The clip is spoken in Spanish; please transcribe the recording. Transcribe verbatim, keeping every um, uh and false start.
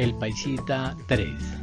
el Paisita tres.